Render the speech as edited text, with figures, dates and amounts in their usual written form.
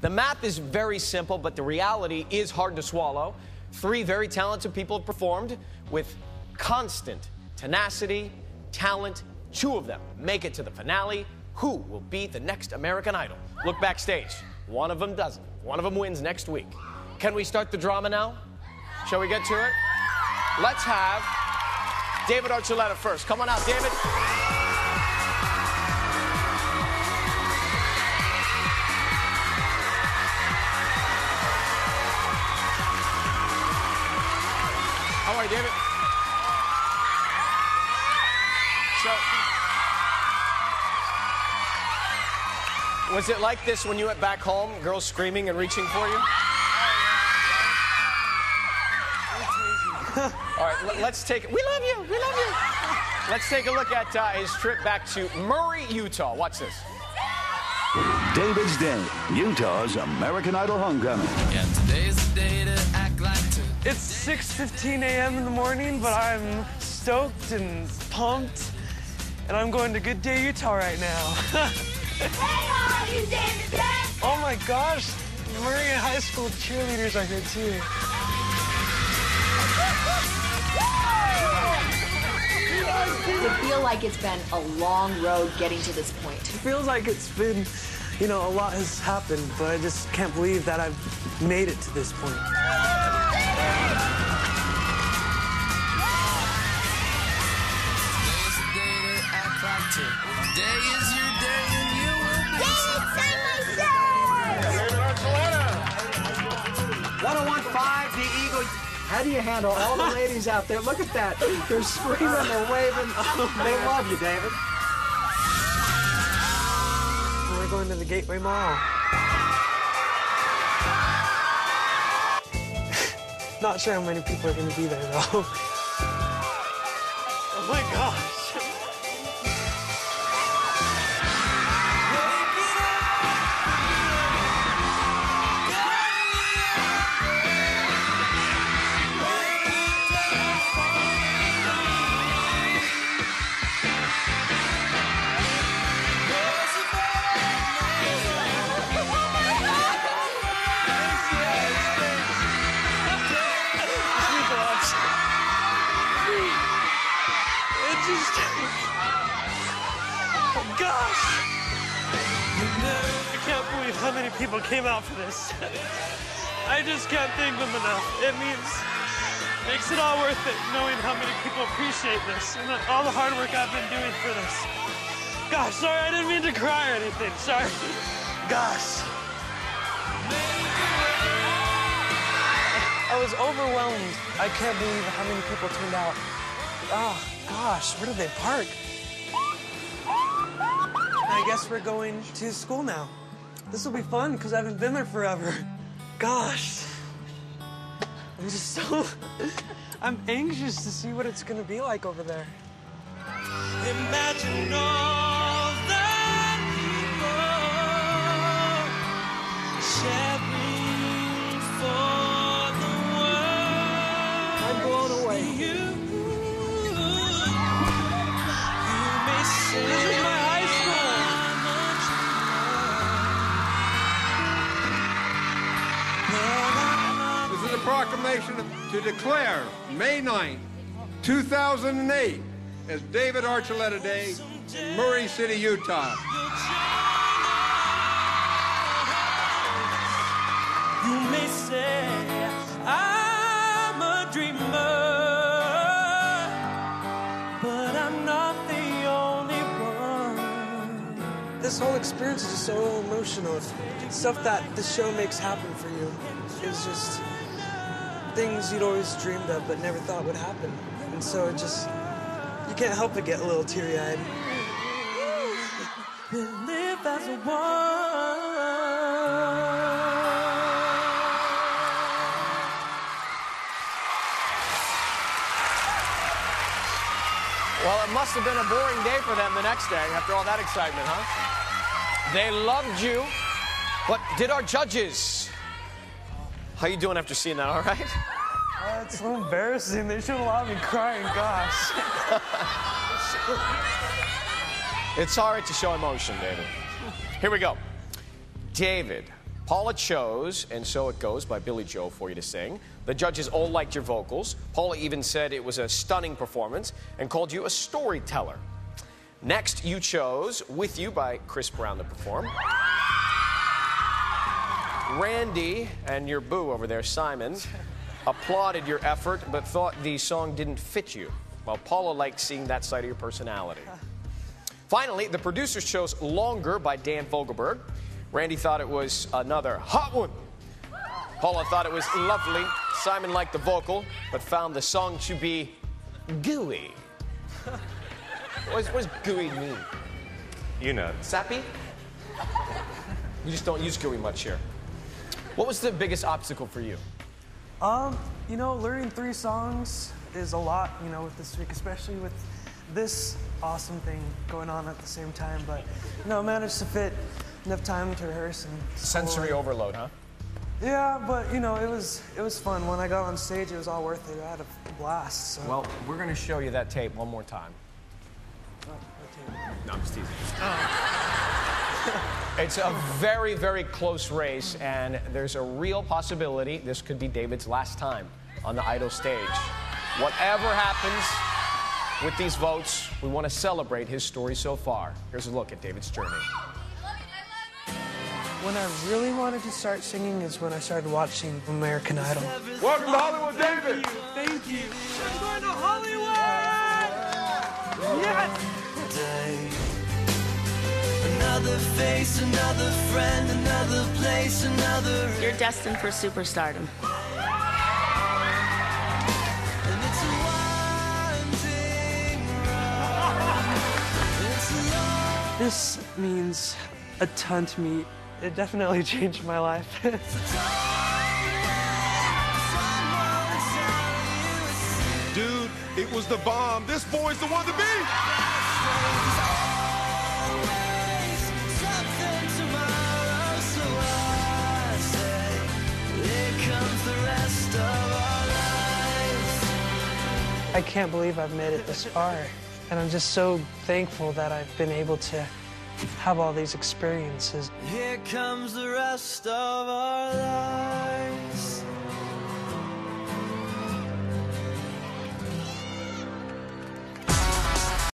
The math is very simple, but the reality is hard to swallow. Three very talented people have performed with constant tenacity, talent. Two of them make it to the finale. Who will be the next American Idol? Look backstage. One of them doesn't. One of them wins next week. Can we start the drama now? Shall we get to it? Let's have David Archuleta first. Come on out, David. How are you, David? So, was it like this when you went back home, girls screaming and reaching for you? All right, let's take it. We love you. We love you. Let's take a look at his trip back to Murray, Utah. Watch this. David's day, Utah's American Idol homecoming. Yeah, today's the day to act like two. It's 6:15 a.m. in the morning, but I'm stoked and pumped, and I'm going to Good Day, Utah right now. Hey, all you David fans! Oh my gosh, Murray High School cheerleaders are here too. I feel like it's been a long road getting to this point. It feels like it's been, you know, a lot has happened, but I just can't believe that I've made it to this point. How do you handle all the ladies out there? Look at that. They're screaming, they're waving. They love you, David. We're going to the Gateway Mall. Not sure how many people are going to be there, though. Oh, my gosh. Oh, gosh! I can't believe how many people came out for this. I just can't thank them enough. It makes it all worth it, knowing how many people appreciate this and all the hard work I've been doing for this. Gosh, sorry, I didn't mean to cry or anything. Sorry. Gosh. I was overwhelmed. I can't believe how many people turned out. Oh, gosh, where did they park? I guess we're going to school now. This will be fun, because I haven't been there forever. Gosh. I'm just so... I'm anxious to see what it's going to be like over there. Imagine all the people for the world. I'm blown away. This is my high school. This is a proclamation to declare May 9th, 2008 as David Archuleta Day in Murray City, Utah. You may say I'm a dreamer, but I'm not the this whole experience is just so emotional. It's stuff that the show makes happen for you. It's just things you'd always dreamed of but never thought would happen. And so it just, you can't help but get a little teary-eyed. We live as one. Well, it must have been a boring day for them the next day after all that excitement, huh? They loved you. What did our judges? How you doing after seeing that, all right? It's so embarrassing. They should have allowed me crying, gosh. It's all right to show emotion, David. Here we go. David Paula chose, and so it goes, by Billy Joel for you to sing. The judges all liked your vocals. Paula even said it was a stunning performance and called you a storyteller. Next, you chose With You by Chris Brown to perform. Randy and your boo over there, Simon, applauded your effort but thought the song didn't fit you. Well, Paula liked seeing that side of your personality. Finally, the producers chose Longer by Dan Fogelberg. Randy thought it was another hot one. Paula thought it was lovely. Simon liked the vocal but found the song to be gooey. What does gooey mean? You know. Sappy? You just don't use gooey much here. What was the biggest obstacle for you? You know, learning 3 songs is a lot, you know, with this week, especially with this awesome thing going on at the same time. But, you know, I managed to fit enough time to rehearse and sensory overload, huh? Yeah, but, you know, it was fun. When I got on stage, it was all worth it. I had a blast. So. Well, we're going to show you that tape one more time. Oh, what tape? No, I'm just teasing. Oh. It's a very, very close race, and there's a real possibility this could be David's last time on the Idol stage. Whatever happens with these votes, we want to celebrate his story so far. Here's a look at David's journey. When I really wanted to start singing is when I started watching American Idol. Welcome to Hollywood, David! Thank you. I'm going to Hollywood! Yes! Another face, another friend, another place, another... You're destined for superstardom. And it's a winding road. It's a long... This means a ton to me. It definitely changed my life. Dude, it was the bomb. This boy's the one to be! I can't believe I've made it this far, and I'm just so thankful that I've been able to have all these experiences. Here comes the rest of our lives.